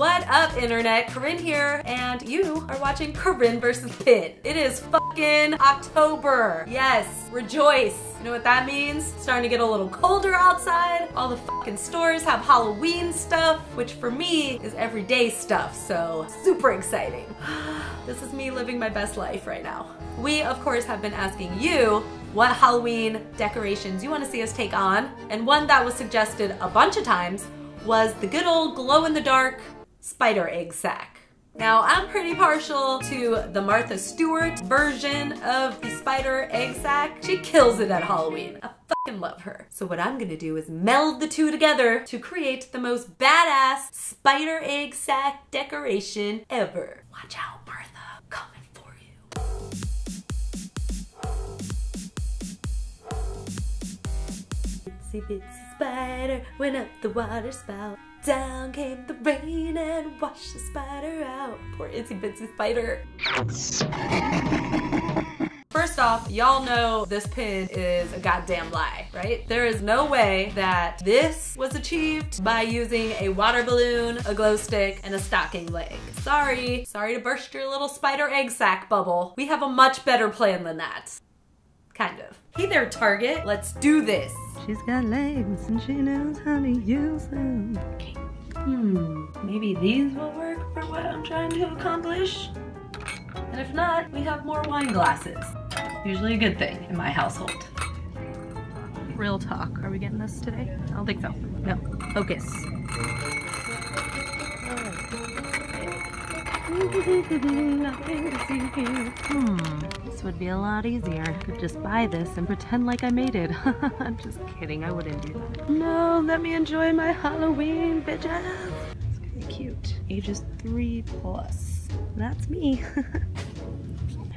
What up, internet? Corinne here, and you are watching Corinne vs. Pitt. It is fucking October. Yes, rejoice. You know what that means? It's starting to get a little colder outside. All the fucking stores have Halloween stuff, which for me is everyday stuff, so super exciting. This is me living my best life right now. We, of course, have been asking you what Halloween decorations you want to see us take on, and one that was suggested a bunch of times was the good old glow-in-the-dark spider egg sack. Now, I'm pretty partial to the Martha Stewart version of the spider egg sack. She kills it at Halloween. I fucking love her. So what I'm gonna do is meld the two together to create the most badass spider egg sack decoration ever. Watch out, Martha. Coming for you. Itsy bitsy spider went up the water spout. Down came the rain and washed the spider out. Poor itsy bitsy spider. First off, y'all know this pin is a goddamn lie, right? There is no way that this was achieved by using a water balloon, a glow stick, and a stocking leg. Sorry. Sorry to burst your little spider egg sack bubble. We have a much better plan than that. Kind of. Hey there, Target. Let's do this. She's got legs and she knows how to use them. Okay. Maybe these will work for what I'm trying to accomplish? And if not, we have more wine glasses. Usually a good thing in my household. Real talk. Are we getting this today? I don't think so. No. Focus. Nothing to see here. This would be a lot easier. I could just buy this and pretend like I made it. I'm just kidding, I wouldn't do that. No, let me enjoy my Halloween, bitches. It's gonna be cute. Ages 3+. That's me.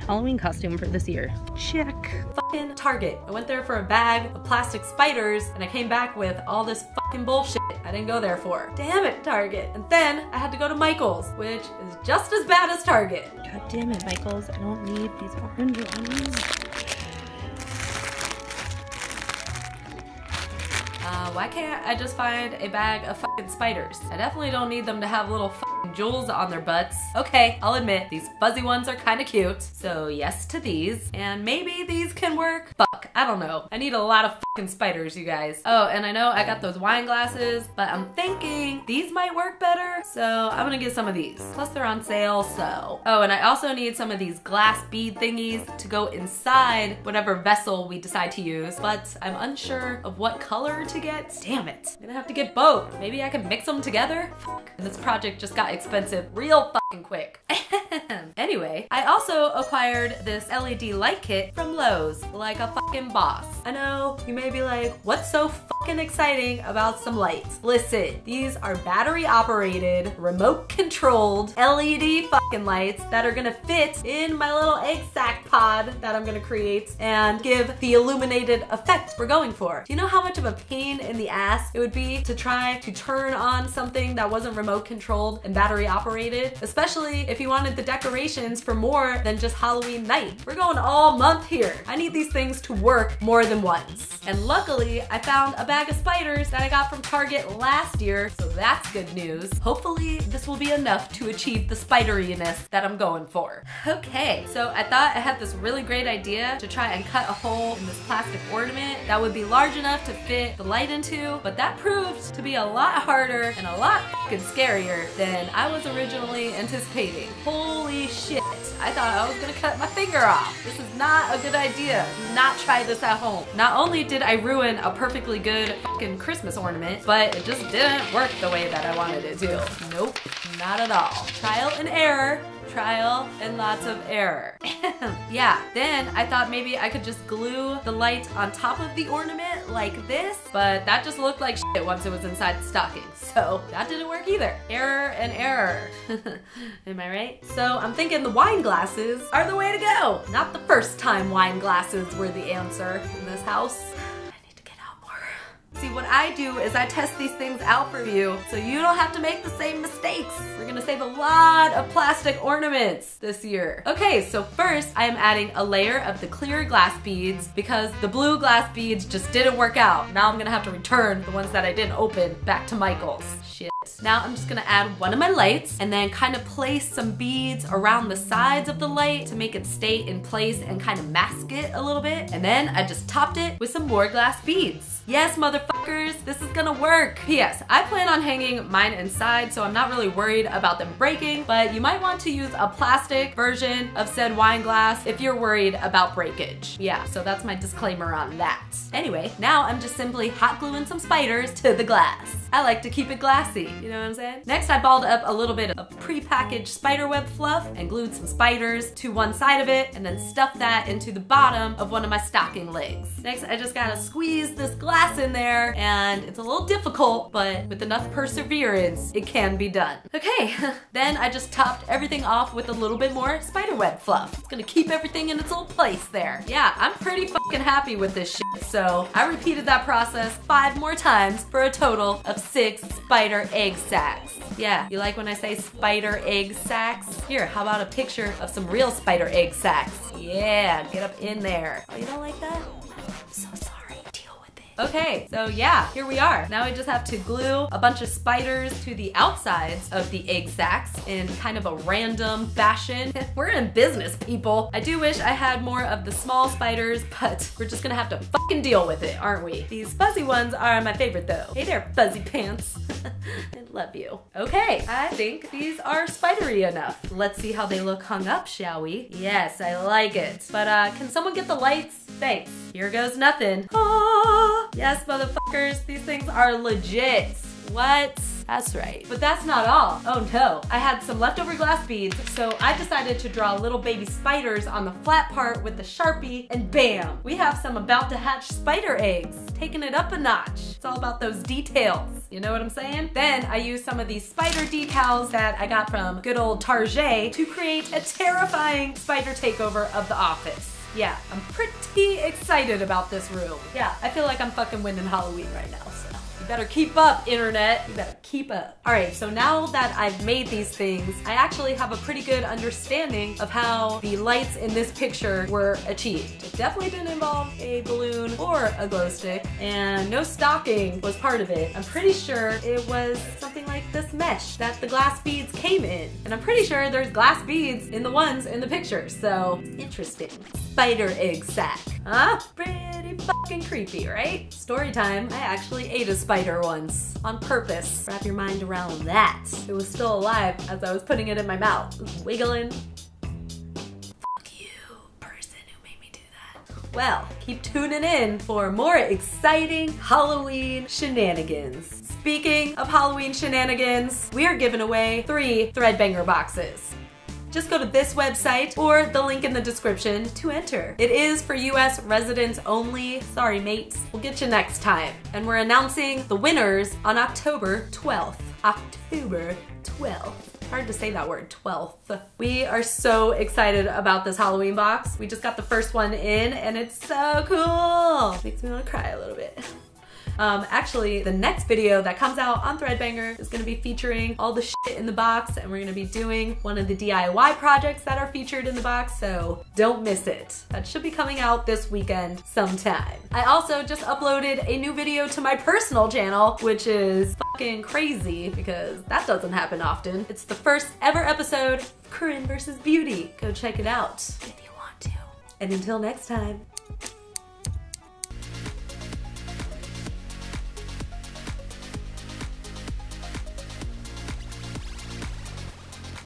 Halloween costume for this year. Check. Fucking Target. I went there for a bag of plastic spiders and I came back with all this fucking bullshit I didn't go there for. Damn it, Target. And then I had to go to Michaels, which is just as bad as Target. God damn it, Michaels. I don't need these orange ones. Why can't I just find a bag of fucking spiders? I definitely don't need them to have little fucking jewels on their butts. Okay, I'll admit, these fuzzy ones are kind of cute. So yes to these. And maybe these can work. Fuck, I don't know. I need a lot of fucking spiders, you guys. Oh, and I know I got those wine glasses, but I'm thinking these might work better. So I'm gonna get some of these. Plus they're on sale, so. Oh, and I also need some of these glass bead thingies to go inside whatever vessel we decide to use. But I'm unsure of what color to get. Damn it. I'm gonna have to get both. Maybe I can mix them together? Fuck. This project just got expensive real fucking quick. Anyway, I also acquired this LED light kit from Lowe's like a fucking boss. I know, you may be like, what's so fucking exciting about some lights? Listen, these are battery operated, remote controlled LED fucking lights that are gonna fit in my little egg sack pod that I'm gonna create and give the illuminated effect we're going for. Do you know how much of a pain in the ass it would be to try to turn on something that wasn't remote controlled and battery operated? Especially if you wanted the decorations for more than just Halloween night. We're going all month here. I need these things to work more than once. And luckily, I found a bag of spiders that I got from Target last year, so that's good news. Hopefully, this will be enough to achieve the spideriness that I'm going for. Okay, so I thought I had this really great idea to try and cut a hole in this plastic ornament that would be large enough to fit the light into, but that proved to be a lot harder and a lot fucking scarier than I was originally anticipating. Holy shit. I thought I was gonna cut my finger off. This is not a good idea. Do not try this at home. Not only did I ruin a perfectly good fucking Christmas ornament, but it just didn't work the way that I wanted it to. Nope, not at all. Trial and error. Trial and lots of error. Yeah, then I thought maybe I could just glue the light on top of the ornament like this, but that just looked like shit once it was inside the stocking, so that didn't work either. Error and error. Am I right? So I'm thinking the wine glasses are the way to go. Not the first time wine glasses were the answer in this house. See, what I do is I test these things out for you so you don't have to make the same mistakes. We're gonna save a lot of plastic ornaments this year. Okay, so first I am adding a layer of the clear glass beads because the blue glass beads just didn't work out. Now I'm gonna have to return the ones that I didn't open back to Michael's. Shit. this. Now I'm just gonna add one of my lights and then kind of place some beads around the sides of the light to make it stay in place and kind of mask it a little bit. And then I just topped it with some more glass beads. Yes, motherfuckers, this is gonna work. P.S. I plan on hanging mine inside, so I'm not really worried about them breaking, but you might want to use a plastic version of said wine glass if you're worried about breakage. Yeah, so that's my disclaimer on that. Anyway, now I'm just simply hot gluing some spiders to the glass. I like to keep it glassy, you know what I'm saying? Next, I balled up a little bit of pre-packaged spiderweb fluff and glued some spiders to one side of it and then stuffed that into the bottom of one of my stocking legs. Next, I just gotta squeeze this glass in there, and it's a little difficult, but with enough perseverance, it can be done. Okay, then I just topped everything off with a little bit more spiderweb fluff. It's gonna keep everything in its old place there. Yeah, I'm pretty fucking happy with this shit, so I repeated that process 5 more times for a total of 6 spider egg sacks. Yeah, you like when I say spider egg sacks? Here, how about a picture of some real spider egg sacks? Yeah, get up in there. Oh, you don't like that? I'm so sorry. Okay, so yeah, here we are. Now we just have to glue a bunch of spiders to the outsides of the egg sacks in kind of a random fashion. We're in business, people. I do wish I had more of the small spiders, but we're just gonna have to fucking deal with it, aren't we? These fuzzy ones are my favorite though. Hey there, fuzzy pants. I love you. Okay, I think these are spidery enough. Let's see how they look hung up, shall we? Yes, I like it. But can someone get the lights? Thanks. Here goes nothing. Ah, yes, motherfuckers, these things are legit. What? That's right. But that's not all. Oh no. I had some leftover glass beads, so I decided to draw little baby spiders on the flat part with the Sharpie, and bam! We have some about to hatch spider eggs. Taking it up a notch. It's all about those details. You know what I'm saying? Then I used some of these spider decals that I got from good old Target to create a terrifying spider takeover of the office. Yeah, I'm pretty excited about this room. Yeah, I feel like I'm fucking winning Halloween right now, so. You better keep up, internet. You better keep up. All right, so now that I've made these things, I actually have a pretty good understanding of how the lights in this picture were achieved. It definitely didn't involve a balloon or a glow stick, and no stocking was part of it. I'm pretty sure it was something like this mesh that the glass beads came in. And I'm pretty sure there's glass beads in the ones in the picture, so interesting. Spider egg sack. Huh? Pretty fucking creepy, right? Story time, I actually ate a spider once. On purpose. Wrap your mind around that. It was still alive as I was putting it in my mouth. It was wiggling. Fuck you, person who made me do that. Well, keep tuning in for more exciting Halloween shenanigans. Speaking of Halloween shenanigans, we are giving away 3 Threadbanger boxes. Just go to this website or the link in the description to enter. It is for US residents only. Sorry, mates. We'll get you next time. And we're announcing the winners on October 12th. October 12th. Hard to say that word, 12th. We are so excited about this Halloween box. We just got the first one in and it's so cool. Makes me want to cry a little bit. Actually, the next video that comes out on Threadbanger is gonna be featuring all the shit in the box, and we're gonna be doing one of the DIY projects that are featured in the box, so don't miss it. That should be coming out this weekend sometime. I also just uploaded a new video to my personal channel, which is fucking crazy because that doesn't happen often. It's the first ever episode of Corinne vs. Beauty. Go check it out if you want to. And until next time.